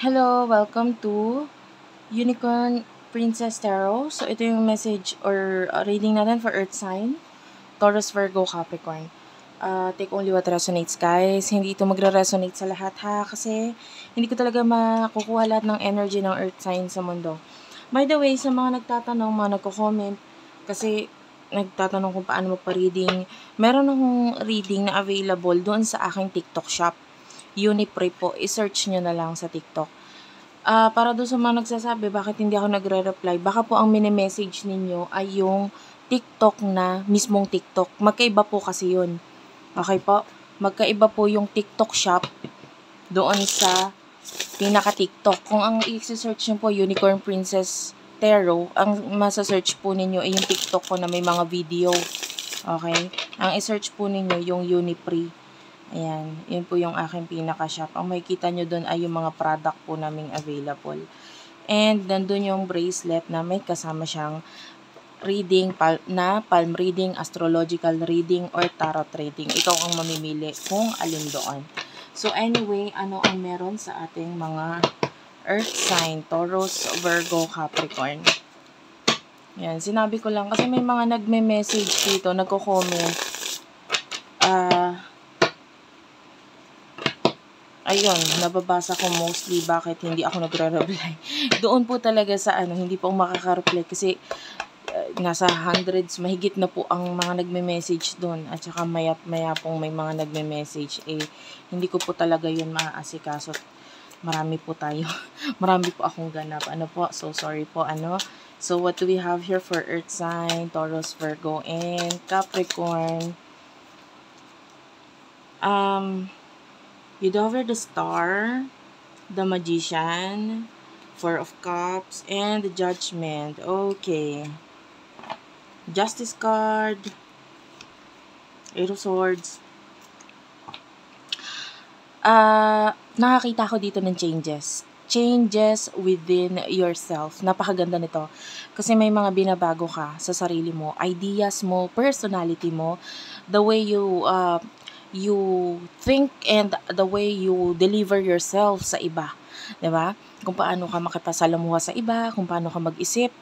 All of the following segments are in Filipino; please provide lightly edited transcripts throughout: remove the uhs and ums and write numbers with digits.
Hello, welcome to Unicorn Princess Tarot. So, ito yung message or reading natin for Earth Sign, Taurus, Virgo, Capricorn. Take only what resonates, guys. Hindi ito magre-resonate sa lahat, ha? Kasi hindi ko talaga makukuha lahat ng energy ng Earth Sign sa mundo. By the way, sa mga nagtatanong, mga nagko-comment, kasi nagtatanong kung paano magpa-reading, meron akong reading na available doon sa aking TikTok shop. Unipre po, i-search nyo na lang sa TikTok. Para doon sa mga nagsasabi, bakit hindi ako nagre-reply? Baka po ang mini-message ninyo ay yung TikTok na mismong TikTok. Magkaiba po kasi yun. Okay po? Magkaiba po yung TikTok shop doon sa pinaka-TikTok. Kung ang i-search nyo po, Unicorn Princess Tarot, ang masasearch po ninyo ay yung TikTok ko na may mga video. Okay? Ang i-search po ninyo yung Unipre. Ayan, yun po yung aking pinaka-shop. Ang makikita nyo doon ay yung mga product po naming available. And nandun yung bracelet na may kasama siyang reading, palm reading, astrological reading, or tarot reading. Ikaw ang mamimili kung alin doon. So anyway, ano ang meron sa ating mga Earth Sign, Taurus, Virgo, Capricorn? Ayan, sinabi ko lang kasi may mga nagme-message dito, nagko-comment. Ayun, nababasa ko mostly bakit hindi ako nagre-reply. Doon po talaga sa ano, hindi po makaka-reply kasi nasa hundreds, mahigit na po ang mga nagme-message doon. At saka maya pong may mga nagme-message, eh hindi ko po talaga yun maaasikaso. Marami po tayo. Marami po akong ganap. Ano po? So sorry po, ano. So what do we have here for Earth Sign, Taurus, Virgo, and Capricorn? You Dover the Star, the Magician, Four of Cups, and the Judgment. Okay. Justice card, Eight of Swords. Nakakita ko dito ng changes. Changes within yourself. Napakaganda nito. Kasi may mga binabago ka sa sarili mo, ideas mo, personality mo, the way you think and the way you deliver yourself sa iba. Diba? Kung paano ka makipasalamuha sa iba, kung paano ka mag-isip,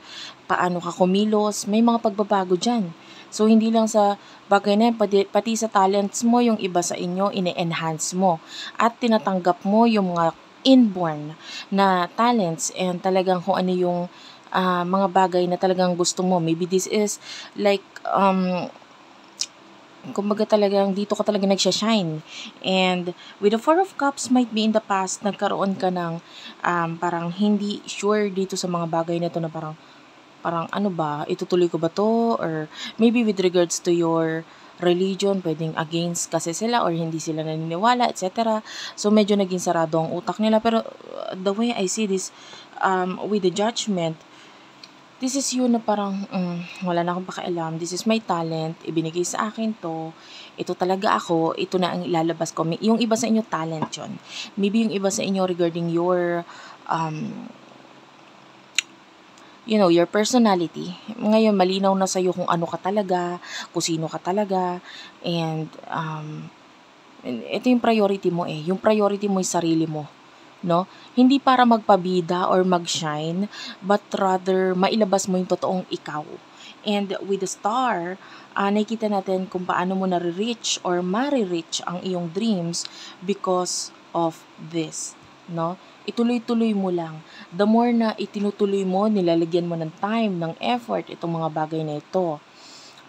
paano ka kumilos, may mga pagbabago dyan. So, hindi lang sa bagay na, pati sa talents mo, yung iba sa inyo, ine-enhance mo. At tinatanggap mo yung mga inborn na talents and talagang kung ano yung mga bagay na talagang gusto mo. Maybe this is like, kumbaga talagang dito ka talaga nagsha-shine. And with the Four of Cups, might be in the past, nagkaroon ka ng parang hindi sure dito sa mga bagay na to na parang ano ba, itutuloy ko ba to? Or maybe with regards to your religion, pwedeng against kasi sila or hindi sila naniniwala, etc. So medyo naging sarado ang utak nila. Pero the way I see this with the Judgment, this is you na parang, wala na akong pakialam. This is my talent. Ibinigay sa akin to. Ito talaga ako. Ito na ang ilalabas ko. Yung iba sa inyo, talent yun. Maybe yung iba sa inyo regarding your, your personality. Ngayon, malinaw na sa'yo kung ano ka talaga, kung sino ka talaga. And, ito yung priority mo eh. Yung priority mo yung sarili mo. No? Hindi para magpabida or mag-shine, but rather mailabas mo yung totoong ikaw. And with the Star, nakikita natin kung paano mo nare-reach or mare-reach ang iyong dreams because of this. No? Ituloy-tuloy mo lang. The more na itinutuloy mo, nilalagyan mo ng time, ng effort, itong mga bagay na ito,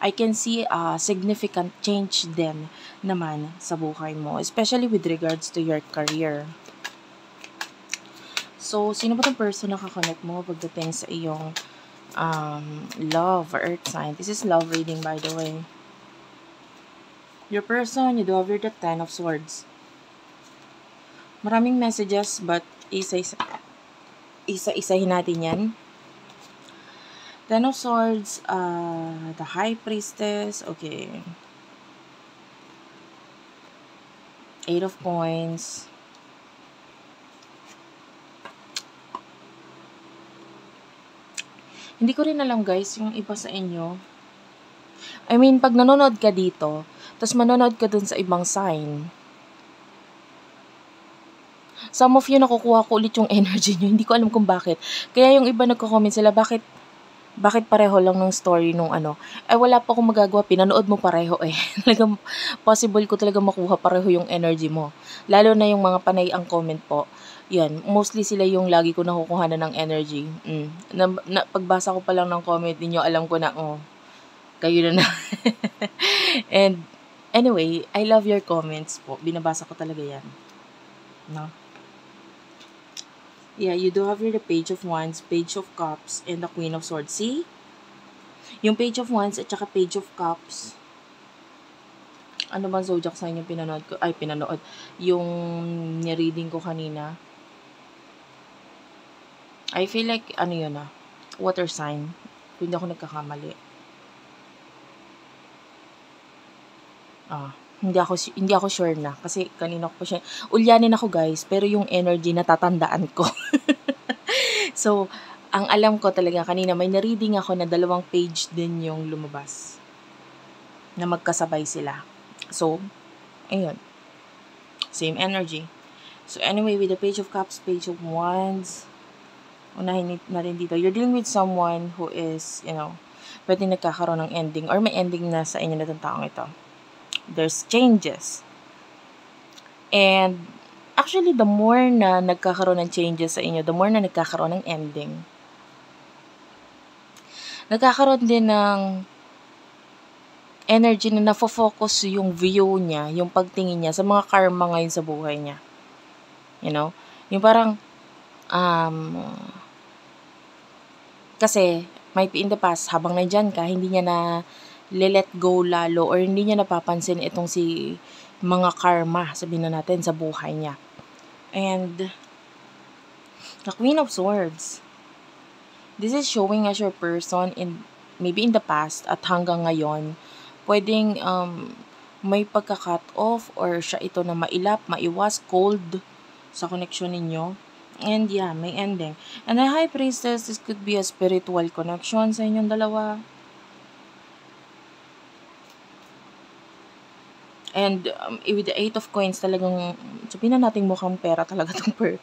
I can see a significant change din naman sa buhay mo, especially with regards to your career. So, sino ba itong person na kakonect mo pagdating sa iyong love or Earth Sign? This is love reading, by the way. Your person, you do have the Ten of Swords. Maraming messages, but isa-isahin natin yan. Ten of Swords, the High Priestess, okay. Eight of Coins. Hindi ko rin alam, guys, yung iba sa inyo. I mean, pag nanonood ka dito, tapos manonood ka dun sa ibang sign, Some of you, nakukuha ko ulit yung energy nyo. Hindi ko alam kung bakit. Kaya yung iba nagko-comment sila, bakit pareho lang ng story nung ano? Eh, wala pa akong magagawa. Pinanood mo pareho eh. Talagang possible ko talaga makuha pareho yung energy mo. Lalo na yung mga panay ang comment po. Yan, mostly sila yung lagi ko nakukuha na ng energy. Pagbasa ko pa lang ng comment ninyo, alam ko na, oh, kayo na na. And, anyway, I love your comments po. Binabasa ko talaga yan. No? Yeah, you do have here the Page of Wands, Page of Cups, and the Queen of Swords. See? Yung Page of Wands at saka Page of Cups. Ano bang zodiac sign yung pinanood ko? Ay, pinanood. Yung nireading ko kanina. I feel like, ano yun ah? Water sign. Kung hindi ako nagkakamali. Hindi ako sure na kasi kanina ko pa siya ulyanin ako guys, pero yung energy natatandaan ko. So, ang alam ko talaga kanina may na-reading ako na dalawang page din yung lumabas na magkasabay sila. So, ayun. Same energy. So, anyway, with the Page of Cups, Page of Wands, unahin natin dito. You're dealing with someone who is, you know, pwede nagkakaroon ng ending or may ending na sa inyo na itong taong ito. There's changes. And, actually, the more na nagkakaroon ng changes sa inyo, the more na nagkakaroon ng ending. Nagkakaroon din ng energy na nafo-focus yung view niya, yung pagtingin niya sa mga karma ngayon sa buhay niya. You know? Yung parang, kasi, might be in the past, habang nandyan ka, hindi niya na let go lalo or hindi niya napapansin itong si mga karma, sabihin na natin, sa buhay niya. And, the Queen of Swords. This is showing us your person in, maybe in the past at hanggang ngayon, pwedeng may pagka-cut off or siya ito na mailap, maiwas, cold sa connection ninyo. And yeah, may ending. And the High Priestess, this could be a spiritual connection sa inyong dalawa. And with the 8 of coins, talagang sabihin na natin mukhang pera talaga itong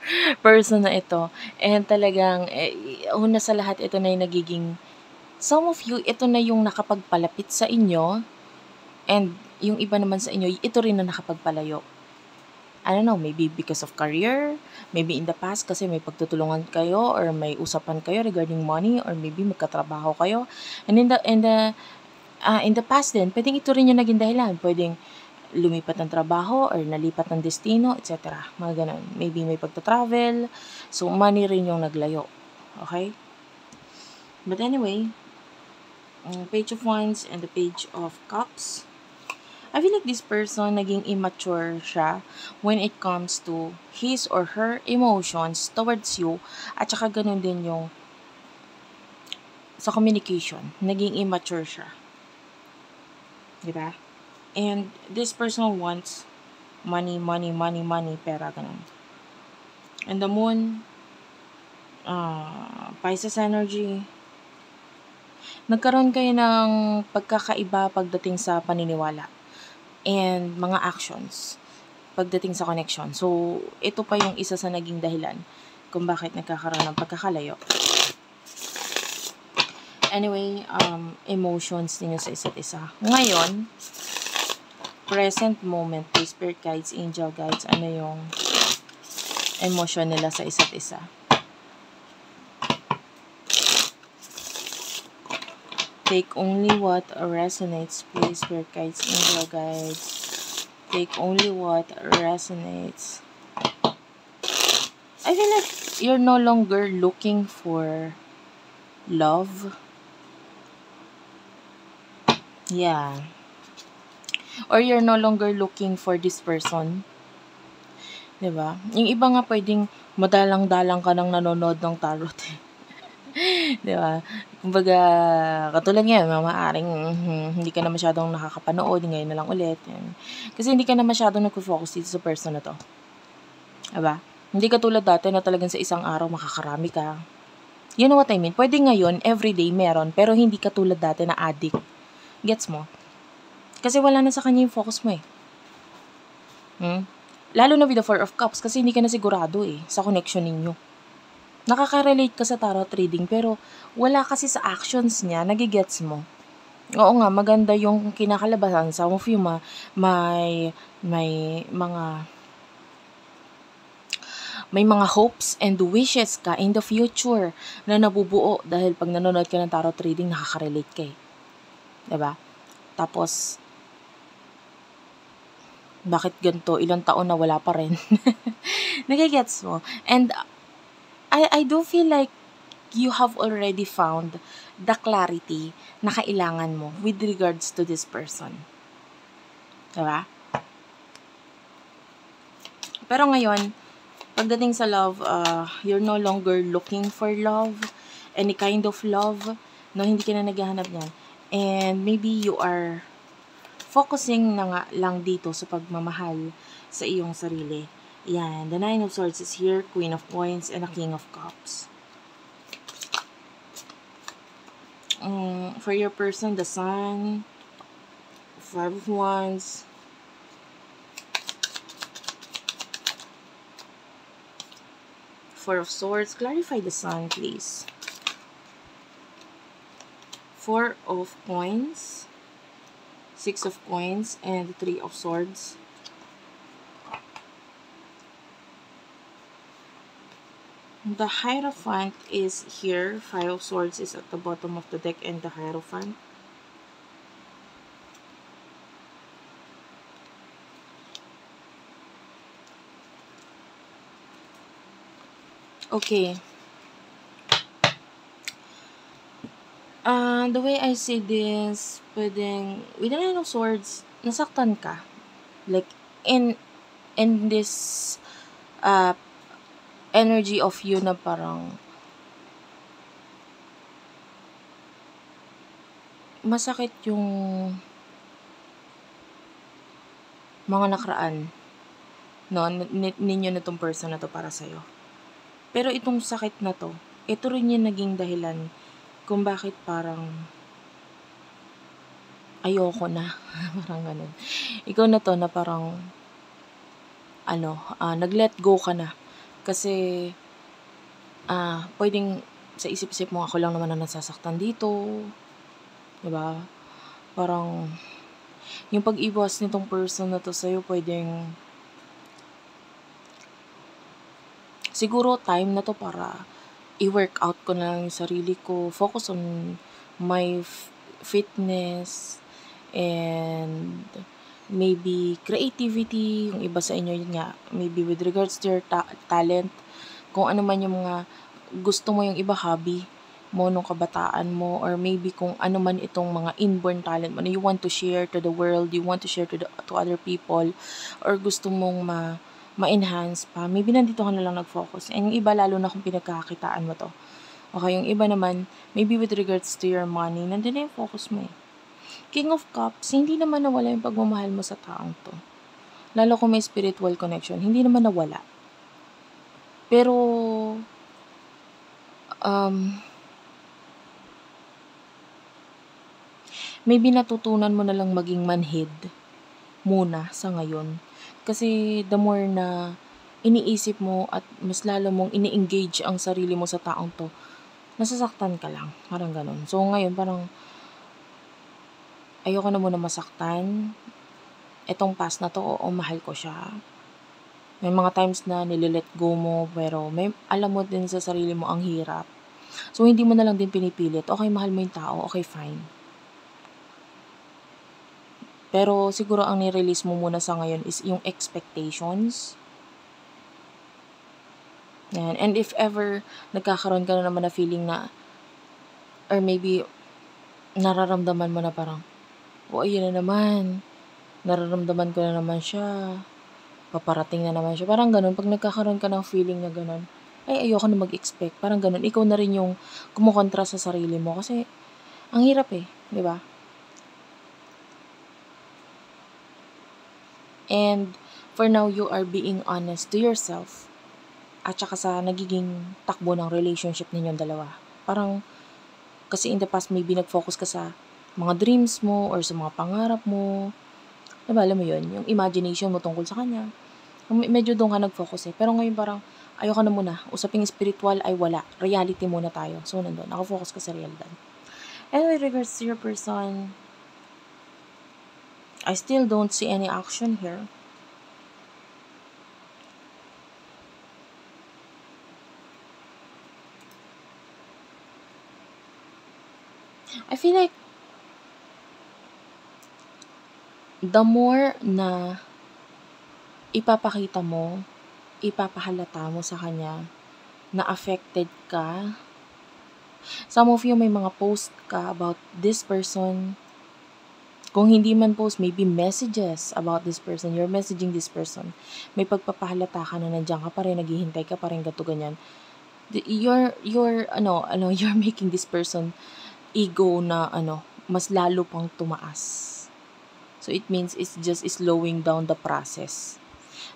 person na ito. And talagang, una sa lahat, ito na yung nagiging, some of you, ito na yung nakapagpalapit sa inyo. And yung iba naman sa inyo, ito rin na nakapagpalayo. I don't know, maybe because of career, maybe in the past kasi may pagtutulungan kayo or may usapan kayo regarding money or maybe magkatrabaho kayo. And in the past din, pwedeng ito rin yung naging dahilan. Pwedeng lumipat ng trabaho or nalipat ng destino, etc. Mga ganun. Maybe may pagta-travel. So, money rin yung naglayo. Okay? But anyway, Page of Wands and the Page of Cups. I feel like this person, naging immature siya when it comes to his or her emotions towards you. At saka ganun din yung sa communication. Naging immature siya. Diba? And this person wants money, money, money, money, pera, ganun. And the Moon, Pisces energy. Nagkaroon kayo ng pagkakaiba pagdating sa paniniwala and mga actions pagdating sa connection. So, ito pa yung isa sa naging dahilan kung bakit nagkakaroon ng pagkakalayo. Anyway, emotions ninyo sa isa't isa. Ngayon, present moment, spirit guides, angel guides, ano yung emotion nila sa isa't isa. Take only what resonates, please, spirit guides, angel guides. Take only what resonates. I feel like you're no longer looking for love. Yeah. Or you're no longer looking for this person. Diba? Yung iba nga pwedeng madalang-dalang ka nang nanonood ng tarot. Diba? Kumbaga, katulad ngayon, mamaaring hindi ka na masyadong nakakapanood, ngayon na lang ulit. Yan. Kasi hindi ka na masyadong nag-focus dito sa person na to. Diba? Hindi ka tulad dati na talagang sa isang araw makakarami ka. You know what I mean? Pwede ngayon, everyday meron, pero hindi ka tulad dati na addict. Gets mo? Kasi wala na sa kanya yung focus mo eh. Lalo na with the Four of Cups kasi hindi ka na sigurado eh sa connection ninyo. Nakaka-relate ka sa tarot reading pero wala kasi sa actions niya, nagigets mo. Oo nga, maganda yung kinakalabasan sa mo few may mga hopes and wishes ka in the future na nabubuo dahil pag nanonood ka ng tarot reading nakaka-relate ka eh. 'Di ba? Tapos bakit ganito, ilang taon na wala pa rin. Nagigets mo. And I do feel like you have already found the clarity na kailangan mo with regards to this person. Diba? Pero ngayon, pagdating sa love, you're no longer looking for love, any kind of love, no, hindi ka na naghahanap niyan. And maybe you are focusing na nga lang dito sa pagmamahal sa iyong sarili. Yan, the Nine of Swords is here, Queen of Coins, and a King of Cups. For your person, the Sun, Five of Wands, Four of Swords. Clarify the Sun, please. Four of Coins, Six of Coins, and Three of Swords. The Hierophant is here. Five of Swords is at the bottom of the deck, and the Hierophant. Okay. The way I see this, pwedeng, with the Nine of Swords, nasaktan ka. Like, in this energy of you na parang masakit yung mga nakaraan, no, ninyo na itong person na to para sa'yo. Pero itong sakit na to, ito rin yung naging dahilan kung bakit parang ayoko na. Parang ganun. Ikaw na to na parang ano, nag-let go ka na. Kasi pwedeng sa isip-isip mo ako lang naman na nasasaktan dito. 'Di ba? Parang yung pag-iwas nitong person na to sa'yo, pwedeng siguro time na to para i-workout ko na lang yung sarili ko, focus on my fitness, and maybe creativity, yung iba sa inyo, yun nga, maybe with regards to your talent, kung ano man yung mga gusto mo, yung iba hobby mo nung kabataan mo, or maybe kung ano man itong mga inborn talent mo na you want to share to the world, you want to share to other people, or gusto mong ma-enhance pa, maybe nandito ka na lang nag-focus. And yung iba, lalo na kung pinagkakitaan mo to. Okay, yung iba naman, maybe with regards to your money, nandun na yung focus mo eh. King of Cups, hindi naman nawala yung pagmamahal mo sa taong to. Lalo kung may spiritual connection, hindi naman nawala. Pero, maybe natutunan mo na lang maging manhid muna sa ngayon. Kasi the more na iniisip mo at mas lalo mong ini-engage ang sarili mo sa taong to, nasasaktan ka lang. Parang ganun. So ngayon parang ayoko na muna masaktan. Etong past na to, oo, mahal ko siya. May mga times na nililet go mo pero may alam mo din sa sarili mo ang hirap. So hindi mo na lang din pinipilit. Okay, mahal mo yung tao. Okay, fine. Pero siguro ang nirelease mo muna sa ngayon is yung expectations. Yan. And if ever nagkakaroon ka na naman na feeling na, or maybe nararamdaman mo na parang, oh, ayun na naman. Nararamdaman ko na naman siya. Paparating na naman siya. Parang ganun. Pag nagkakaroon ka ng feeling na ganun, ay ayoko na mag-expect. Parang ganun. Ikaw na rin yung kumukontra sa sarili mo. Kasi ang hirap eh. 'Di ba? And for now, you are being honest to yourself at saka sa nagiging takbo ng relationship ninyong dalawa. Parang, kasi in the past, maybe nag-focus ka sa mga dreams mo or sa mga pangarap mo. Diba, alam mo yun, yung imagination mo tungkol sa kanya. Medyo doon ka nag-focus eh. Pero ngayon parang, ayoko na muna. Usaping spiritual ay wala. Reality muna tayo. So, nandun. Nakafocus ka sa realidad. And with regards to your person, I still don't see any action here. I feel like, the more na ipapakita mo, ipapahalata mo sa kanya na affected ka. Some of you may mga post ka about this person. Kung hindi man post, maybe messages about this person. You're messaging this person. May pagpapahalata ka na nandiyan ka pa rin, naghihintay ka pa rin, gato ganyan. You're making this person ego na mas lalo pang tumaas. So, it means it's just slowing down the process.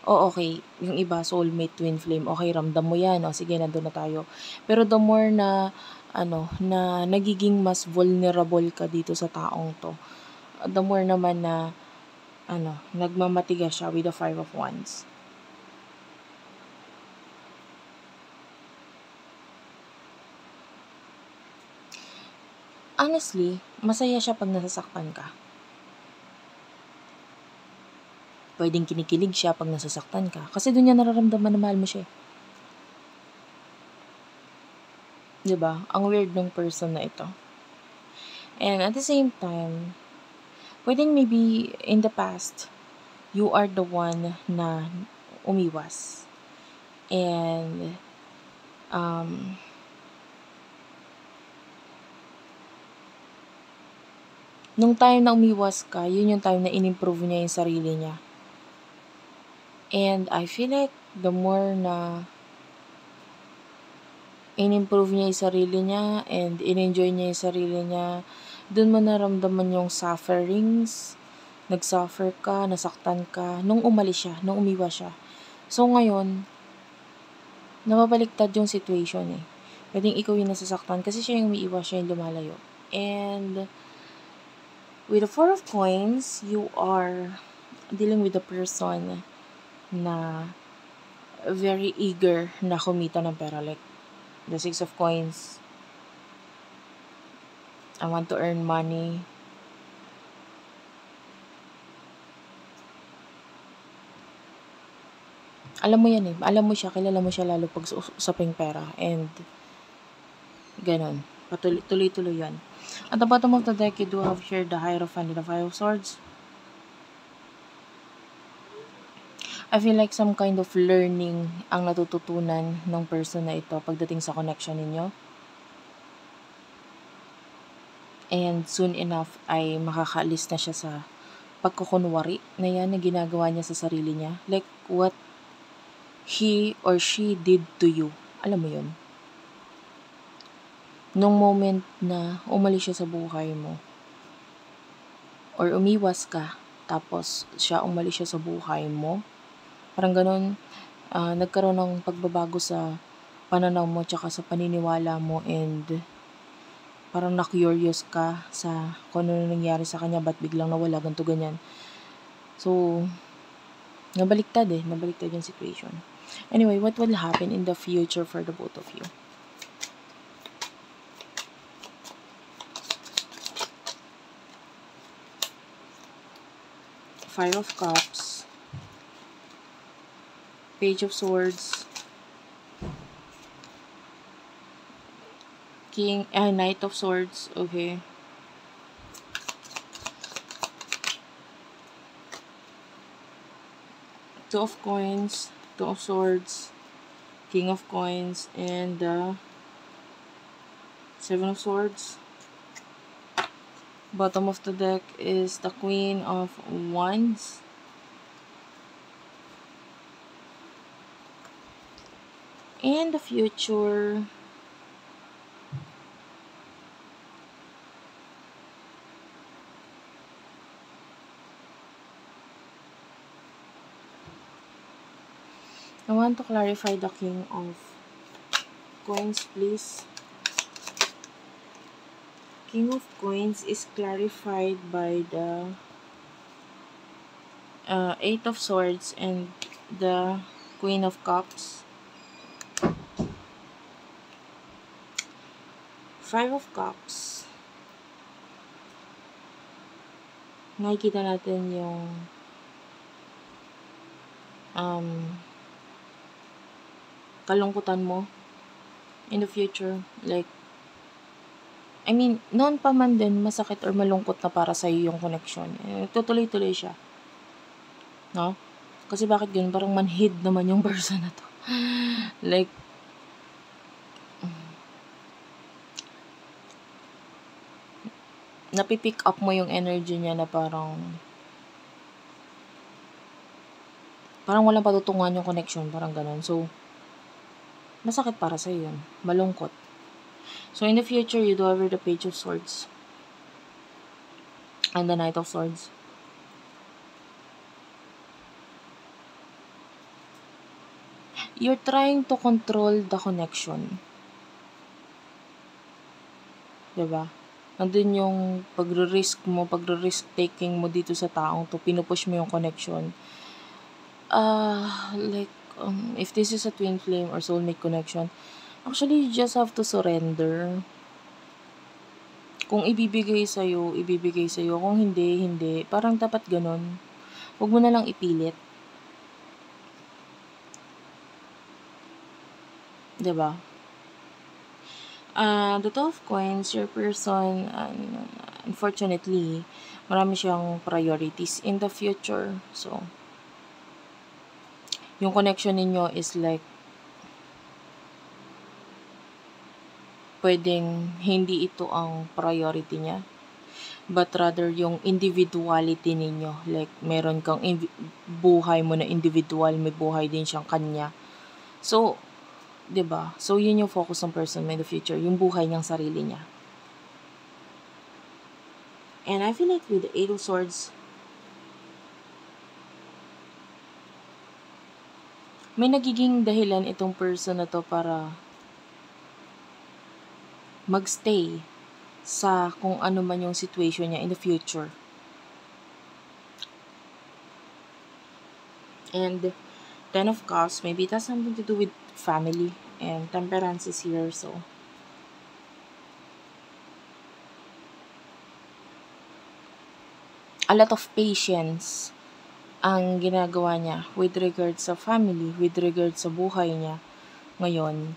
O, okay. Yung iba, soulmate, twin flame. Okay, ramdam mo yan. O, sige, nandun na tayo. Pero the more na, na nagiging mas vulnerable ka dito sa taong to, the more naman na, nagmamatiga siya with the 5 of Wands. Honestly, masaya siya pag nasasaktan ka. Pwedeng kinikilig siya pag nasasaktan ka. Kasi doon niya nararamdaman na mahal mo siya. Diba? Ang weird ng person na ito. And at the same time, pwedeng maybe in the past, you are the one na umiwas. And, nung time na umiwas ka, yun yung time na in-improve niya yung sarili niya. And I feel like the more na in-improve niya yung sarili niya and in-enjoy niya yung sarili niya, dun mo naramdaman yung sufferings, nagsuffer ka, nasaktan ka, nung umalis siya, nung umiwa siya. So ngayon, napabaliktad yung situation eh. Pwedeng ikaw yung nasasaktan kasi siya yung umiiwa, siya yung lumalayo. And with the 4 of Coins, you are dealing with a person na very eager na kumita ng pera. Like, the 6 of Coins, I want to earn money. Alam mo yan eh. Alam mo siya, kilala mo siya lalo pag usaping pera. And, ganun. Patuloy-tuloy yan. At the bottom of the deck, you do have here the Hierophant and the 5 of Swords. I feel like some kind of learning ang natututunan ng person na ito pagdating sa connection ninyo. And soon enough ay makakaalis na siya sa pagkukunwari na yan na ginagawa niya sa sarili niya. Like what he or she did to you. Alam mo yun? Nung moment na umalis siya sa buhay mo or umiwas ka tapos siya umalis siya sa buhay mo. Parang ganun, nagkaroon ng pagbabago sa pananaw mo tsaka sa paniniwala mo and parang na-curious ka sa kung ano nangyari sa kanya, ba't biglang nawala, ganito, ganyan. So, nabaliktad eh. Nabaliktad yung situation. Anyway, what will happen in the future for the both of you? Five of Cups, Page of Swords, Knight of Swords, okay. Two of Coins, Two of Swords, King of Coins, and 7 of Swords. Bottom of the deck is the Queen of Wands. In the future, I want to clarify the King of Coins, please. King of Coins is clarified by the 8 of Swords and the Queen of Cups, Five of Cups. Nakikita natin yung kalungkutan mo in the future. Like, I mean, noon pa man din, masakit or malungkot na para sa'yo yung connection. Eh, tutuloy-tuloy siya. No? Kasi bakit yun? Parang manhid naman yung person na to. Like, napipick up mo yung energy niya na parang walang patutungan yung connection, parang ganun. So, masakit para sa'yo yun. Malungkot. So, in the future, you do have the Page of Swords and the Knight of Swords. You're trying to control the connection. Diba? Nandun yung pagre-risk mo, pagre-risk-taking mo dito sa taong to, pinupush mo yung connection. If this is a twin flame or soulmate connection, actually, you just have to surrender. Kung ibibigay sa'yo, ibibigay sa'yo. Kung hindi, hindi. Parang dapat ganun. Huwag mo na lang ipilit. Diba? The Two of Coins, your person, unfortunately, marami siyang priorities in the future. So, yung connection ninyo is like, pwedeng hindi ito ang priority niya, but rather yung individuality ninyo. Like, meron kang buhay mo na individual, may buhay din siyang kanya. So, diba? So, yun yung focus ng person in the future. Yung buhay niyang sarili niya. And I feel like with the Eight of Swords, may nagiging dahilan itong person na to para magstay sa kung ano man yung situation niya in the future. And Ten of Cups, maybe it has something to do with family, and Temperance is here, so a lot of patience ang ginagawa niya with regards sa family, with regards sa buhay niya ngayon,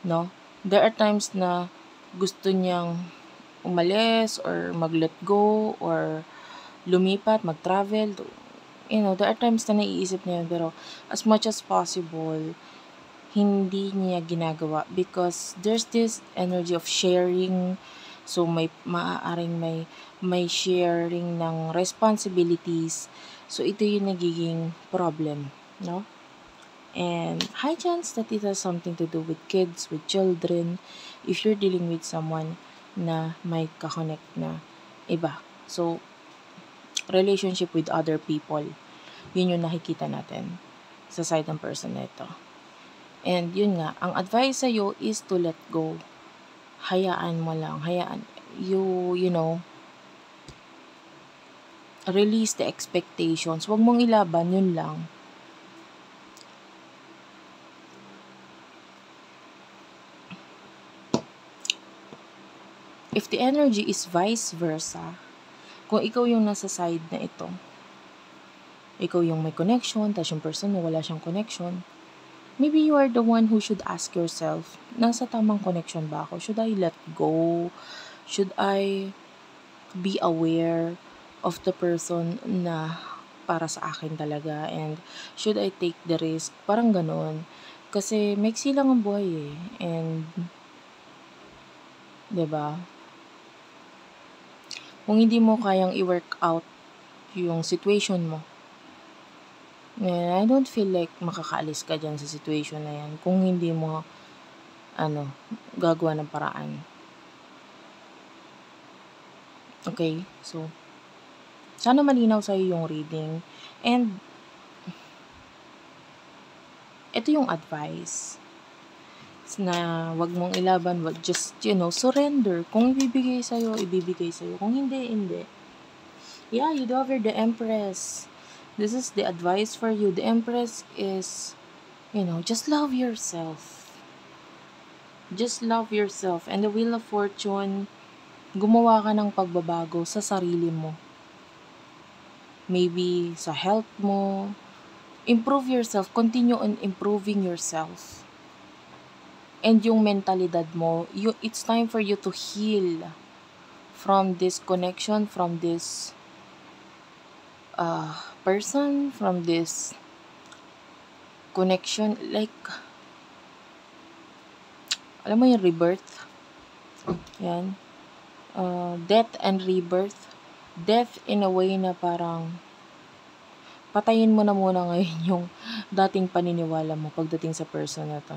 no? There are times na gusto niyang umalis or mag-let go or lumipat, mag-travel. You know, there are times na naiisip niya yun, pero as much as possible, hindi niya ginagawa because there's this energy of sharing. So, maaaring may sharing ng responsibilities. So, ito yung nagiging problem, no? And high chance that it has something to do with kids, with children, if you're dealing with someone na may ka-connect na iba. So, relationship with other people. Yun yung nakikita natin sa side ng person na ito. And yun nga, ang advice sa'yo is to let go. Hayaan mo lang. Hayaan. You know, release the expectations. Huwag mong ilaban. Yun lang. If the energy is vice versa, kung ikaw yung nasa side na ito, ikaw yung may connection, tapos yung person na wala siyang connection, maybe you are the one who should ask yourself, nasa tamang connection ba ako? Should I let go? Should I be aware of the person na para sa akin talaga? And should I take the risk? Parang ganun. Kasi may silang ang buhay eh. And, diba? Kung hindi mo kayang i-work out yung situation mo. And I don't feel like makakaalis ka dyan sa situation na yan kung hindi mo gagawa ng paraan. Okay? So, sana malinaw sa'yo yung reading. And, ito yung advice na wag mong ilaban, wag, just, you know, surrender. Kung ibibigay sa'yo, ibibigay sa'yo. Kung hindi, hindi. Yeah, you do have the Empress. This is the advice for you. The Empress is, you know, just love yourself. Just love yourself. And the Wheel of Fortune, gumawa ka ng pagbabago sa sarili mo. Maybe sa health mo. Improve yourself. Continue on improving yourself. And yung mentalidad mo, it's time for you to heal from this connection, from this person, from this connection. Like, alam mo yung rebirth? Yan. Death and rebirth. Death in a way na parang patayin mo na muna ngayon yung dating paniniwala mo pagdating sa person na to.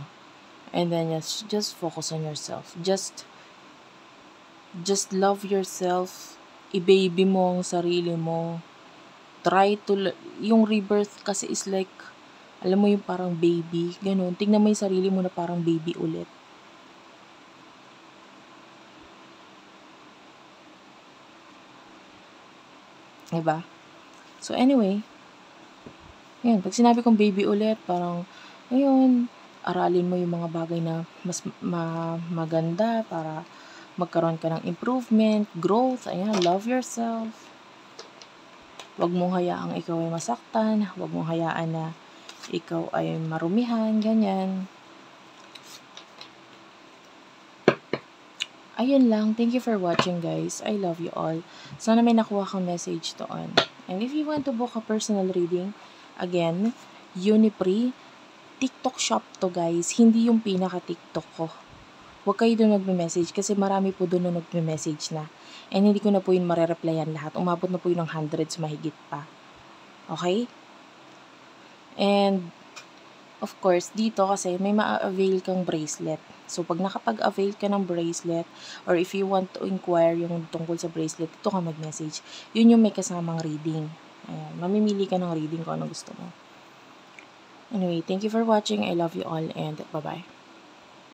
And then just focus on yourself. Just love yourself. I-baby mo ang sarili mo. Try to, yung rebirth kasi is like, alam mo yung parang baby, ganun. Tingnan mo yung sarili mo na parang baby ulit. Diba? So anyway, yun, pag sinabi kong baby ulit, parang, ayun, aralin mo yung mga bagay na mas maganda para magkaroon ka ng improvement, growth, ayan, love yourself. Huwag mong hayaang ikaw ay masaktan, huwag mong hayaan na ikaw ay marumihan, ganyan. Ayun lang, thank you for watching guys. I love you all. Sana may nakuha kang message doon. And if you want to book a personal reading, again, Unipre, TikTok shop to guys, hindi yung pinaka-TikTok ko. Huwag kayo doon nagme-message kasi marami po doon na nagme-message na. And hindi ko na po yun marereplyan lahat. Umabot na po yun ng hundreds, mahigit pa. Okay? And, of course, dito kasi may ma-avail kang bracelet. So, pag nakapag-avail ka ng bracelet, or if you want to inquire yung tungkol sa bracelet, dito ka mag-message. Yun yung may kasamang reading. Ayan, mamimili ka ng reading kung ano gusto mo. Anyway, thank you for watching. I love you all and bye-bye.